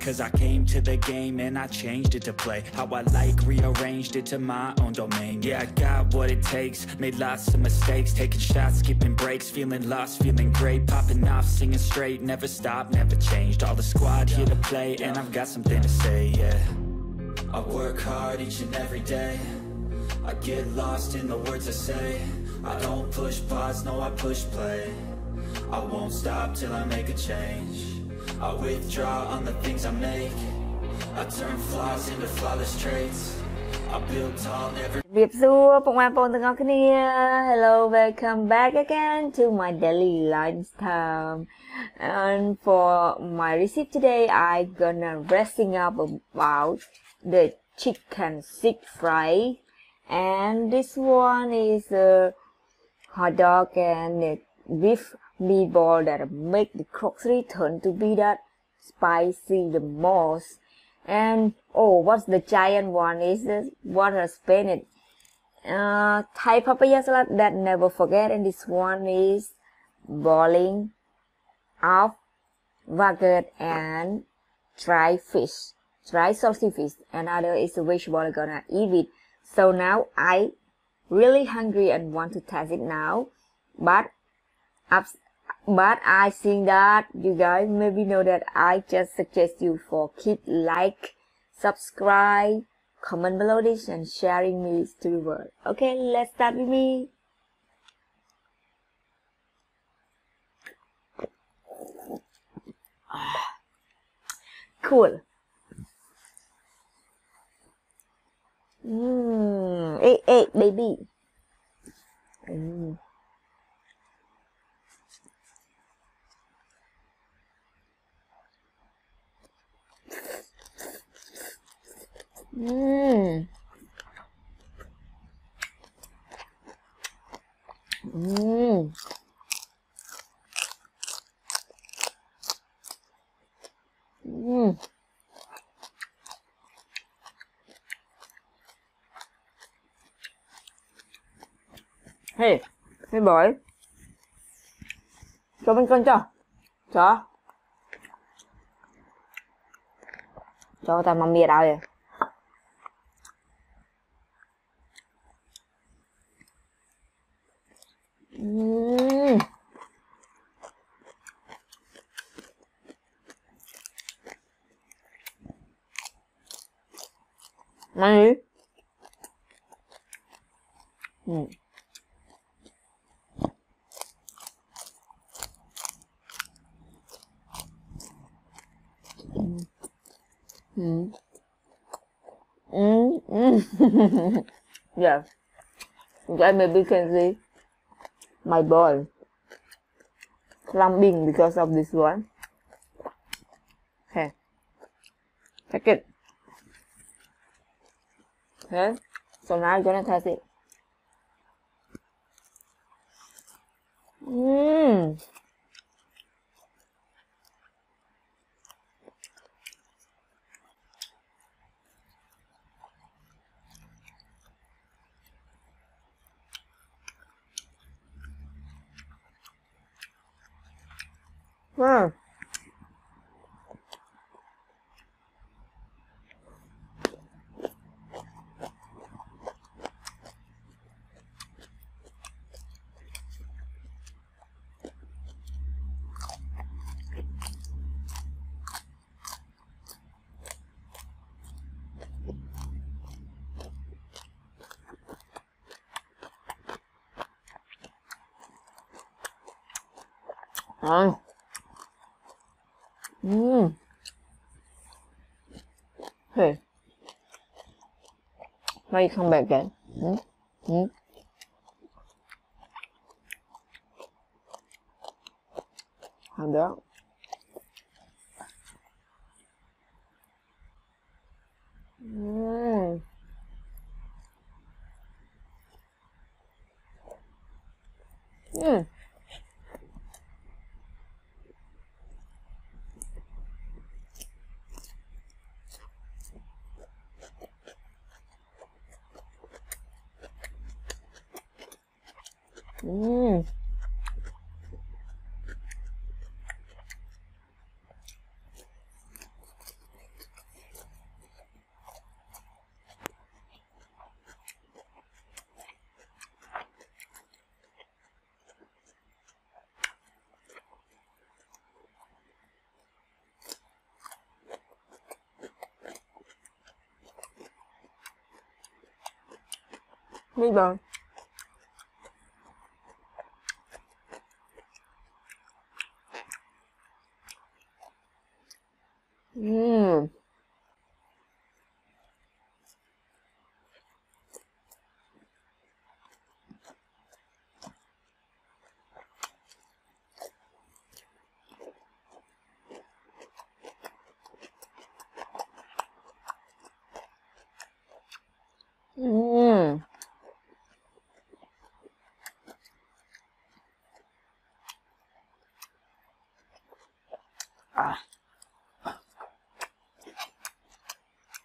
Cause I came to the game and I changed it to play how I like, rearranged it to my own domain. Yeah, I got what it takes, made lots of mistakes, taking shots, skipping breaks, feeling lost, feeling great, popping off, singing straight, never stopped, never changed. All the squad here to play and I've got something to say, yeah. I work hard each and every day, I get lost in the words I say. I don't push pause, no I push play. I won't stop till I make a change. I withdraw on the things I make. I turn flaws into flawless traits. I build tall every. รีบสู้ปองมาปองทั้งออกเนี่ย Hello, welcome back again to my daily lifetime. And for my recipe today, I'm gonna dressing up about the chicken stir fry. And this one is a hot dog and a beef meatball that make the crockery turn to be that spicy the most. And oh, what's the giant one is this water spinach, Thai papaya salad that never forget. And this one is boiling of vaggot and dry fish, dry salty fish, and other is the vegetable gonna eat it. So now I really hungry and want to taste it now, but I think that you guys maybe know that I just suggest you for keep like, subscribe, comment below this and sharing me to the world. Okay, let's start with me. Cool. Hey, baby. Hey, hey boy, cho bên con cho tao mâm bia đâu vậy? Này. Yeah, you guys maybe can see my ball clumping because of this one. Okay, take it. Okay, so now I'm gonna test it. Wow. Hey, why you come back then? How'd that? Bây giờ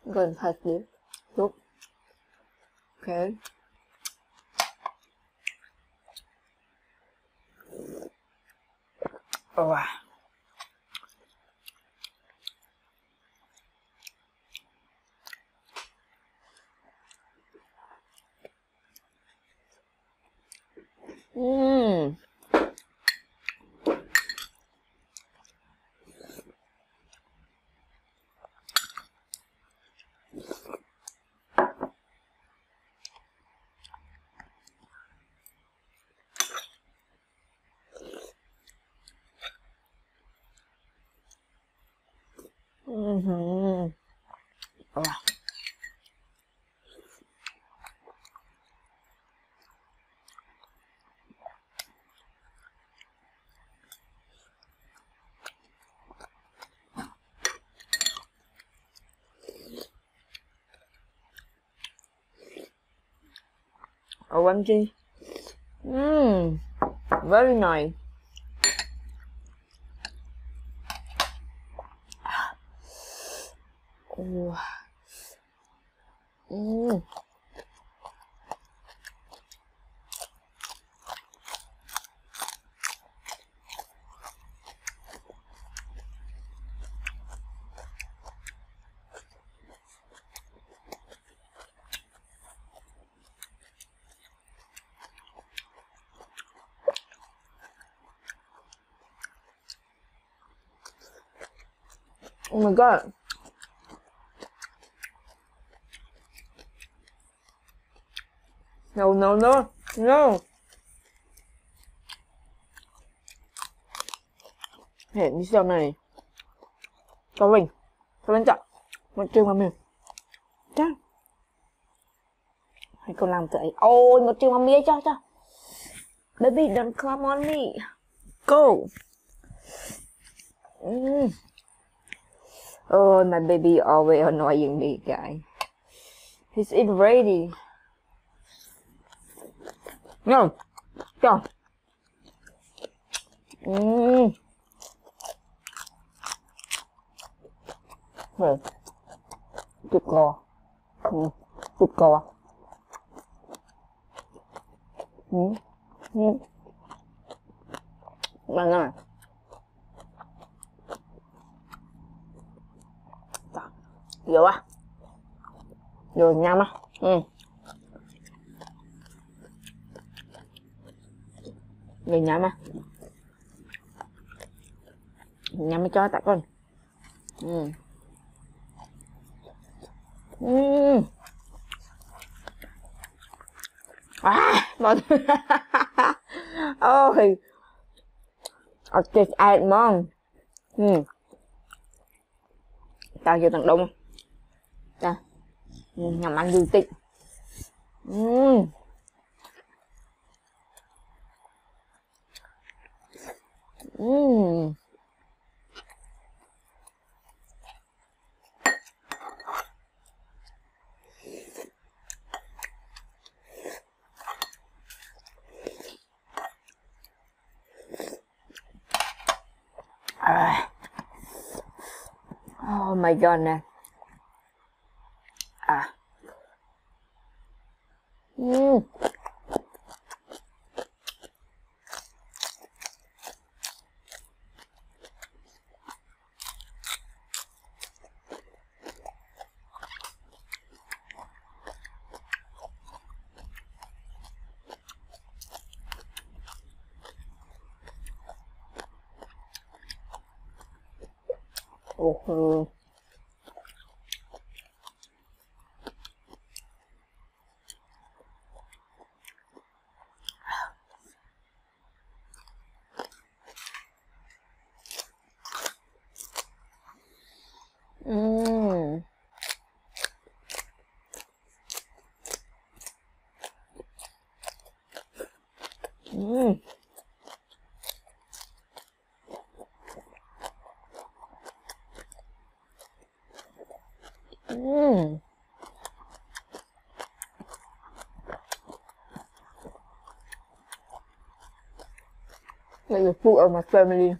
I'm going to touch this. Nope. Okay. Oh wow. Oh. OMG. Very nice. Wow. Oh my God. No, no, no, no. Hẹn đi sau này. Cho mình chọn một chương mà mình. Chắc. Hãy còn làm vậy. Ôi, một chương mà mình cho. Baby, don't come on me. Go. Oh, my baby always annoying me, guys. He's in ready. No, go. Hey, good girl. Banana. Vô nhâm á. Người nhắm cho tao con. Ôi, ở trên ai mong. Tao chưa thằng Đông. Ta nhắm ăn dư tịnh. Oh my goodness. Oh, Like the food of my family,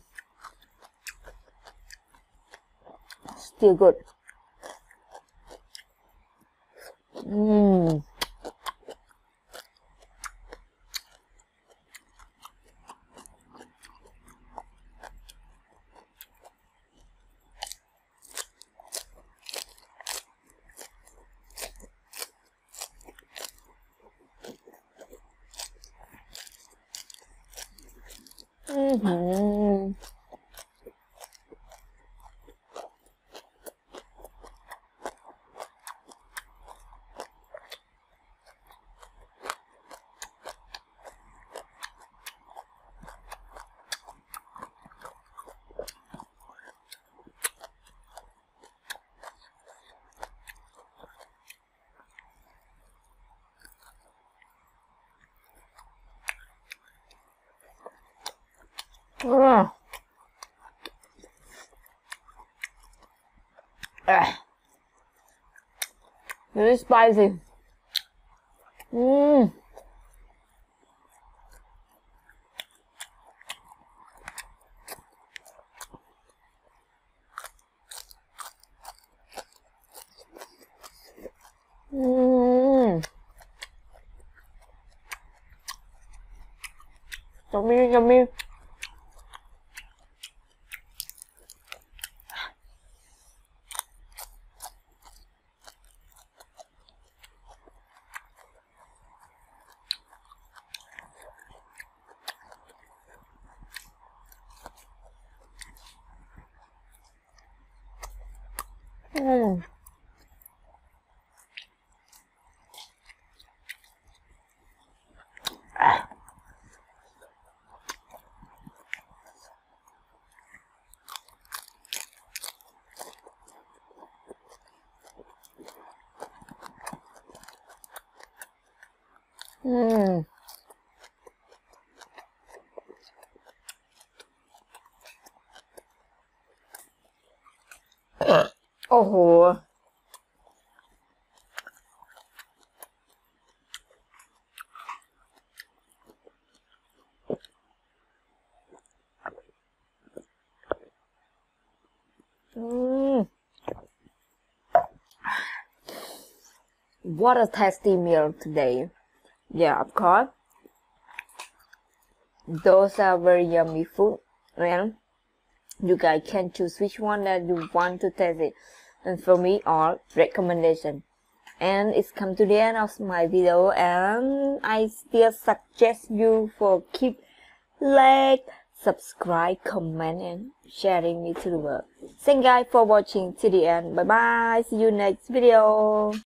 still good. Very spicy. Yummy, yummy.โอ้โหWhat a tasty meal today. Yeah, of course. Those are very yummy food, and you guys can choose which one that you want to taste it. And for me, all recommendation. And it's come to the end of my video, and I still suggest you for keep like, subscribe, comment, and sharing me to the world. Thank you guys for watching till the end. Bye bye. See you next video.